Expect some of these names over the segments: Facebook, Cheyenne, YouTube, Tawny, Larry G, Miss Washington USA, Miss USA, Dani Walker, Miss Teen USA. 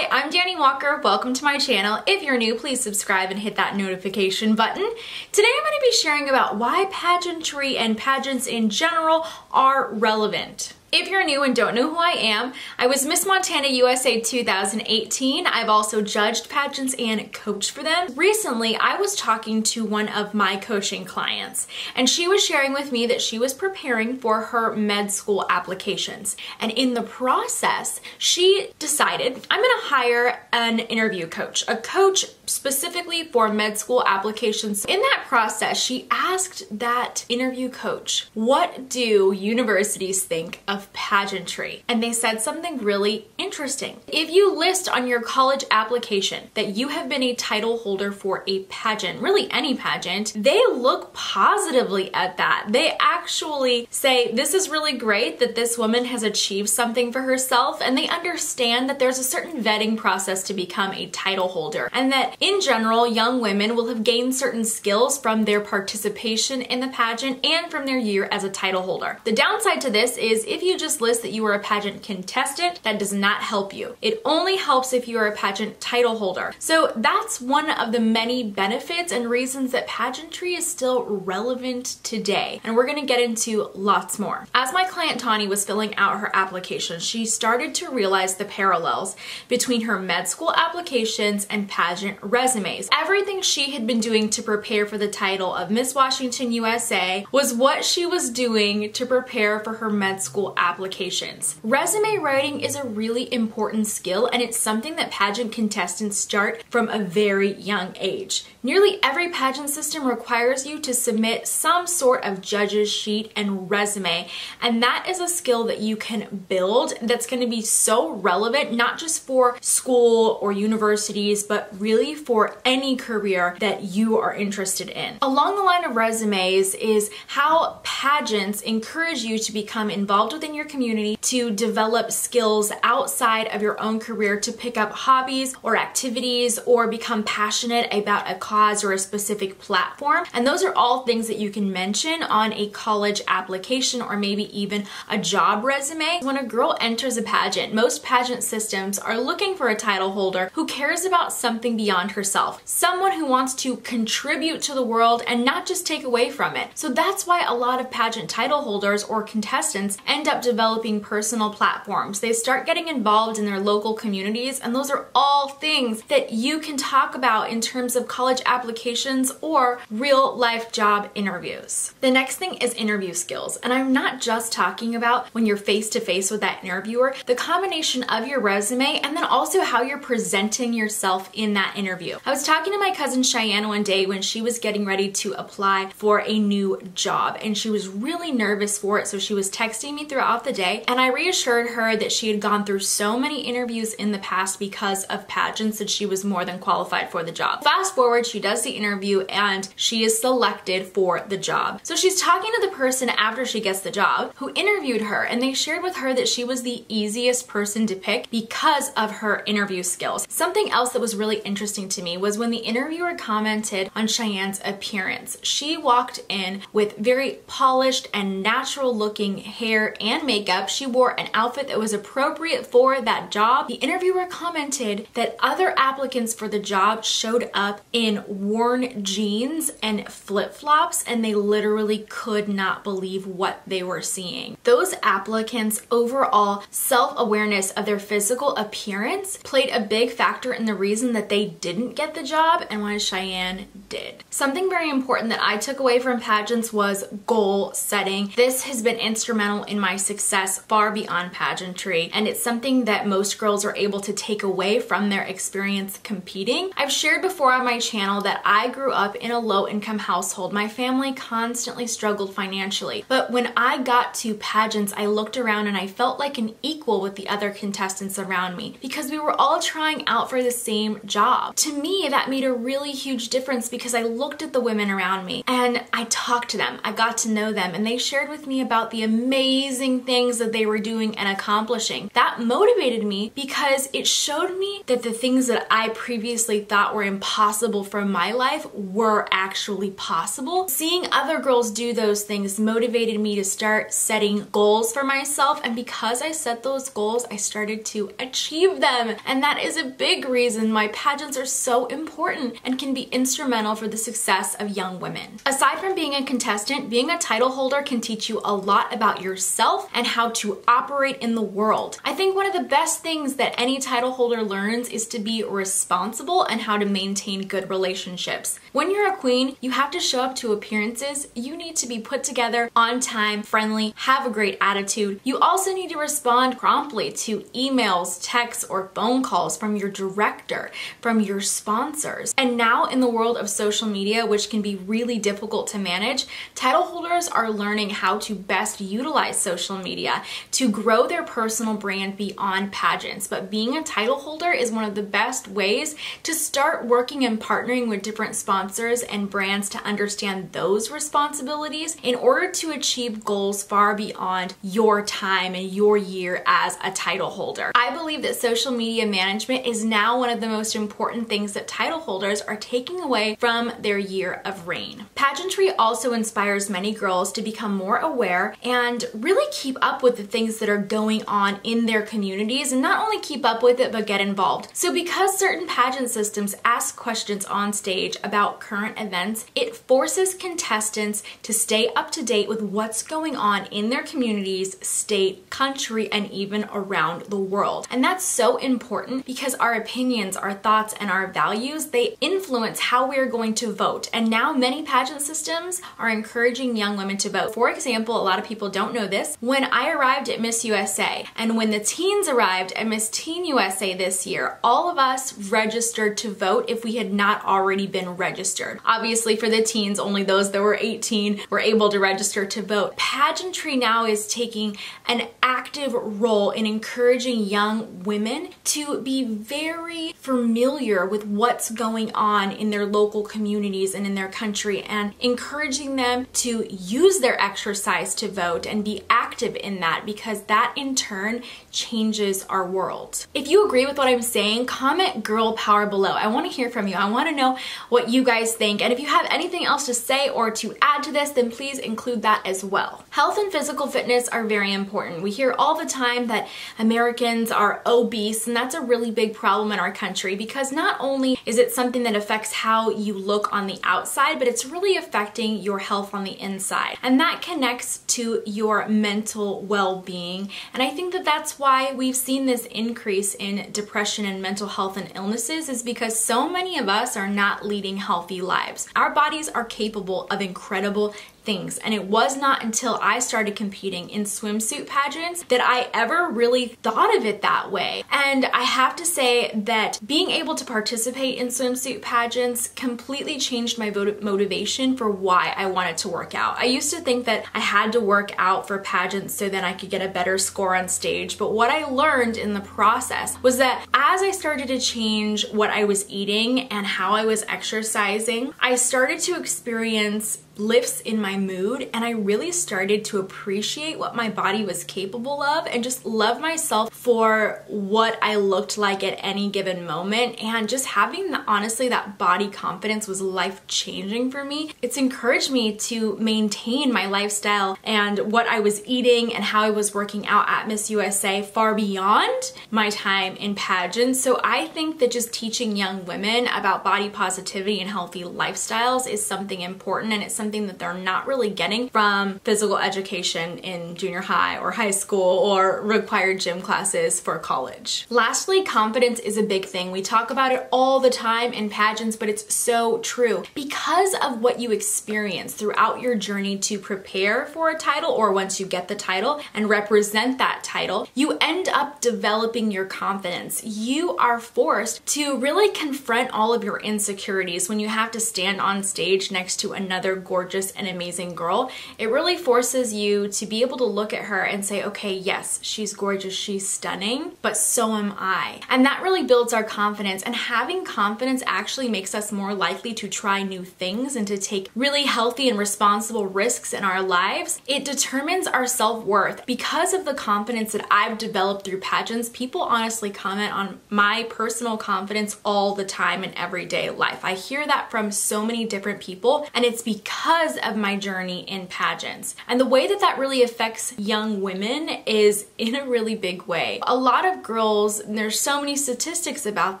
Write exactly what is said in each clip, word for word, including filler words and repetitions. Hi, I'm Dani Walker. Welcome to my channel. If you're new, please subscribe and hit that notification button. Today I'm going to be sharing about why pageantry and pageants in general are relevant. If you're new and don't know who I am, I was Miss Montana U S A two thousand eighteen. I've also judged pageants and coached for them. Recently, I was talking to one of my coaching clients, and she was sharing with me that she was preparing for her med school applications. And in the process, she decided, I'm gonna hire an interview coach, a coach specifically for med school applications. In that process, she asked that interview coach, what do universities think of Of pageantry? And they said something really interesting. If you list on your college application that you have been a title holder for a pageant, really any pageant, they look positively at that. They actually say, this is really great that this woman has achieved something for herself, and they understand that there's a certain vetting process to become a title holder, and that in general, young women will have gained certain skills from their participation in the pageant and from their year as a title holder. The downside to this is if you you just list that you are a pageant contestant, that does not help you. It only helps if you are a pageant title holder. So that's one of the many benefits and reasons that pageantry is still relevant today. And we're gonna get into lots more. As my client Tawny was filling out her application, she started to realize the parallels between her med school applications and pageant resumes. Everything she had been doing to prepare for the title of Miss Washington U S A was what she was doing to prepare for her med school applications. Resume writing is a really important skill, and it's something that pageant contestants start from a very young age. Nearly every pageant system requires you to submit some sort of judge's sheet and resume, and that is a skill that you can build that's going to be so relevant, not just for school or universities, but really for any career that you are interested in. Along the line of resumes is how pageants encourage you to become involved within your community, to develop skills outside of your own career, to pick up hobbies or activities, or become passionate about a cause or a specific platform. And those are all things that you can mention on a college application or maybe even a job resume. When a girl enters a pageant, most pageant systems are looking for a title holder who cares about something beyond herself, someone who wants to contribute to the world and not just take away from it. So that's why a lot of pageant title holders or contestants end up developing personal platforms. They start getting involved in their local communities, and those are all things that you can talk about in terms of college applications or real life job interviews. The next thing is interview skills. And I'm not just talking about when you're face to face with that interviewer, the combination of your resume and then also how you're presenting yourself in that interview. I was talking to my cousin Cheyenne one day when she was getting ready to apply for a new job, and she was really nervous for it. So she was texting me throughout the day, and I reassured her that she had gone through so many interviews in the past because of pageants that she was more than qualified for the job. Fast forward, she does the interview and she is selected for the job. So she's talking to the person after she gets the job who interviewed her, and they shared with her that she was the easiest person to pick because of her interview skills. Something else that was really interesting to me was when the interviewer commented on Cheyenne's appearance. She walked in with very polished and natural looking hair and makeup. She wore an outfit that was appropriate for that job. The interviewer commented that other applicants for the job showed up in in worn jeans and flip-flops, and they literally could not believe what they were seeing. Those applicants' overall self-awareness of their physical appearance played a big factor in the reason that they didn't get the job and why Cheyenne did. Something very important that I took away from pageants was goal setting. This has been instrumental in my success far beyond pageantry, and it's something that most girls are able to take away from their experience competing. I've shared before on my channel channel that I grew up in a low-income household. My family constantly struggled financially, but when I got to pageants, I looked around and I felt like an equal with the other contestants around me because we were all trying out for the same job. To me, that made a really huge difference because I looked at the women around me and I talked to them. I got to know them, and they shared with me about the amazing amazing things that they were doing and accomplishing. That motivated me because it showed me that the things that I previously thought were impossible for my life were actually possible. Seeing other girls do those things motivated me to start setting goals for myself, and because I set those goals, I started to achieve them. And that is a big reason why pageants are so important and can be instrumental for the success of young women. Aside from being a contestant, being a title holder can teach you a lot about yourself and how to operate in the world. I think one of the best things that any title holder learns is to be responsible and how to maintain good relationships. When you're a queen, you have to show up to appearances. You need to be put together, on time, friendly, have a great attitude. You also need to respond promptly to emails, texts, or phone calls from your director, from your sponsors. And now in the world of social media, which can be really difficult to manage, title holders are learning how to best utilize social media to grow their personal brand beyond pageants. But being a title holder is one of the best ways to start working and partnering with different sponsors and brands to understand those responsibilities in order to achieve goals far beyond your time and your year as a title holder. I believe that social media management is now one of the most important things that title holders are taking away from their year of reign. Pageantry also inspires many girls to become more aware and really keep up with the things that are going on in their communities, and not only keep up with it but get involved. So because certain pageant systems ask questions on stage about current events, it forces contestants to stay up to date with what's going on in their communities, state, country, and even around the world. And that's so important because our opinions, our thoughts, and our values, they influence how we're going to vote. And now many pageant systems are encouraging young women to vote. For example, a lot of people don't know this. When I arrived at Miss U S A and when the teens arrived at Miss Teen U S A this year, all of us registered to vote if we had not already been registered. Obviously for the teens, only those that were eighteen were able to register to vote. Pageantry now is taking an active role in encouraging young women to be very familiar with what's going on in their local communities and in their country, and encouraging them to use their exercise to vote and be active in that, because that in turn changes our world. If you agree with what I'm saying, comment girl power below. I want to hear from you. I want to know what you guys think, and if you have anything else to say or to add to this, then please include that as well. Health and physical fitness are very important. We hear all the time that Americans are obese, and that's a really big problem in our country because not only is it something that affects how you look on the outside, but it's really affecting your health on the inside, and that connects to your mental well-being. And I think that that's why we've seen this increase in depression and mental health and illnesses, is because so many of us are not leading healthy lives. Our bodies are capable of incredible things, and it was not until I started competing in swimsuit pageants that I ever really thought of it that way. And I have to say that being able to participate in swimsuit pageants completely changed my motivation for why I wanted to work out. I used to think that I had to work out for pageants so that I could get a better score on stage, but what I learned in the process was that as I started to change what I was eating and how I was exercising, I started to experience lifts in my mood, and I really started to appreciate what my body was capable of and just love myself for what I looked like at any given moment. And just having the, honestly, that body confidence was life-changing for me. It's encouraged me to maintain my lifestyle and what I was eating and how I was working out at Miss U S A far beyond my time in pageants. So I think that just teaching young women about body positivity and healthy lifestyles is something important, and it's something Something that they're not really getting from physical education in junior high or high school or required gym classes for college. Lastly, confidence is a big thing. We talk about it all the time in pageants, but it's so true. Because of what you experience throughout your journey to prepare for a title, or once you get the title and represent that title, you end up developing your confidence. You are forced to really confront all of your insecurities when you have to stand on stage next to another gorgeous gorgeous and amazing girl, it really forces you to be able to look at her and say, okay, yes, she's gorgeous, she's stunning, but so am I. And that really builds our confidence, and having confidence actually makes us more likely to try new things and to take really healthy and responsible risks in our lives. It determines our self-worth. Because of the confidence that I've developed through pageants, people honestly comment on my personal confidence all the time in everyday life. I hear that from so many different people, and it's because of my journey in pageants. And the way that that really affects young women is in a really big way. A lot of girls, and there's so many statistics about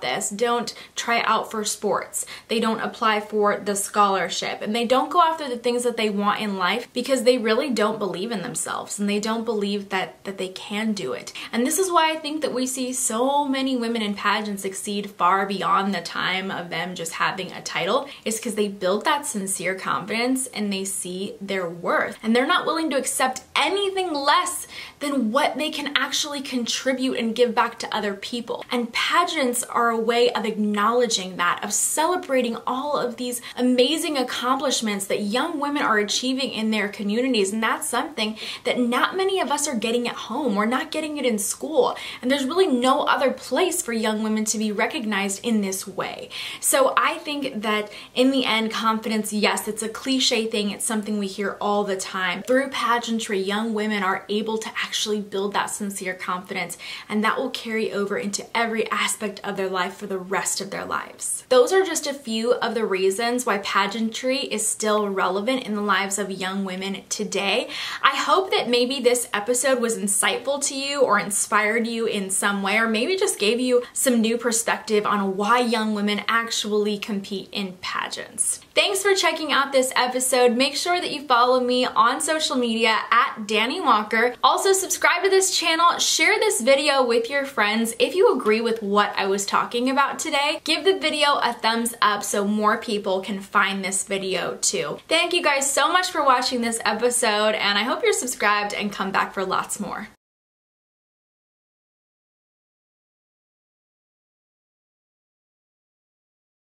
this, don't try out for sports. They don't apply for the scholarship, and they don't go after the things that they want in life because they really don't believe in themselves and they don't believe that that they can do it. And this is why I think that we see so many women in pageants succeed far beyond the time of them just having a title, is because they build that sincere confidence and they see their worth, and they're not willing to accept anything less than what they can actually contribute and give back to other people. And pageants are a way of acknowledging that, of celebrating all of these amazing accomplishments that young women are achieving in their communities. And that's something that not many of us are getting at home. We're not getting it in school, and there's really no other place for young women to be recognized in this way. So I think that in the end, confidence, yes, it's a cliche thing, it's something we hear all the time. Through pageantry, young women are able to actually build that sincere confidence, and that will carry over into every aspect of their life for the rest of their lives. Those are just a few of the reasons why pageantry is still relevant in the lives of young women today. I hope that maybe this episode was insightful to you or inspired you in some way, or maybe just gave you some new perspective on why young women actually compete in pageants. Thanks for checking out this episode. Make sure that you follow me on social media at Dani Walker. Also subscribe to this channel, share this video with your friends. If you agree with what I was talking about today, give the video a thumbs up so more people can find this video too. Thank you guys so much for watching this episode, and I hope you're subscribed and come back for lots more.